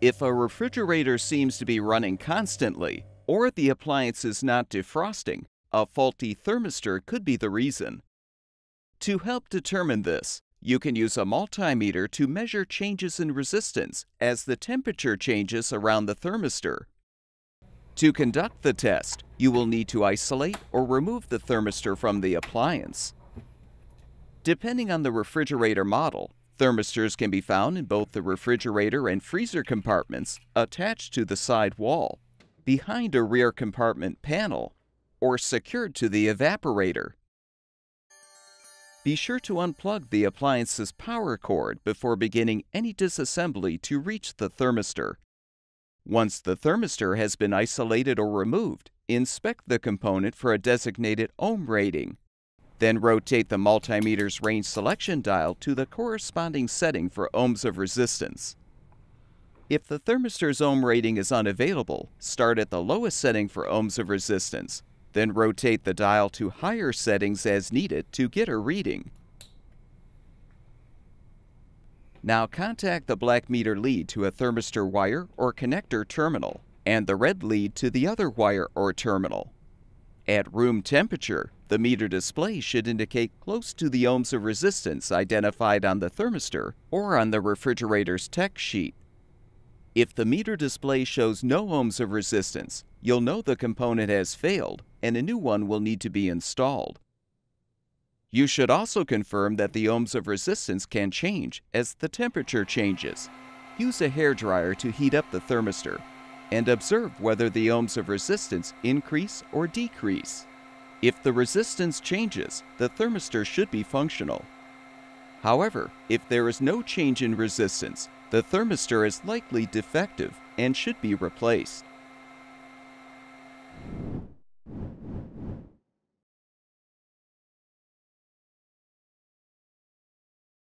If a refrigerator seems to be running constantly, or the appliance is not defrosting, a faulty thermistor could be the reason. To help determine this, you can use a multimeter to measure changes in resistance as the temperature changes around the thermistor. To conduct the test, you will need to isolate or remove the thermistor from the appliance. Depending on the refrigerator model, thermistors can be found in both the refrigerator and freezer compartments attached to the side wall, behind a rear compartment panel, or secured to the evaporator. Be sure to unplug the appliance's power cord before beginning any disassembly to reach the thermistor. Once the thermistor has been isolated or removed, inspect the component for a designated ohm rating. Then rotate the multimeter's range selection dial to the corresponding setting for ohms of resistance. If the thermistor's ohm rating is unavailable, start at the lowest setting for ohms of resistance, then rotate the dial to higher settings as needed to get a reading. Now contact the black meter lead to a thermistor wire or connector terminal, and the red lead to the other wire or terminal. At room temperature, the meter display should indicate close to the ohms of resistance identified on the thermistor or on the refrigerator's tech sheet. If the meter display shows no ohms of resistance, you'll know the component has failed and a new one will need to be installed. You should also confirm that the ohms of resistance can change as the temperature changes. Use a hairdryer to heat up the thermistor and observe whether the ohms of resistance increase or decrease. If the resistance changes, the thermistor should be functional. However, if there is no change in resistance, the thermistor is likely defective and should be replaced.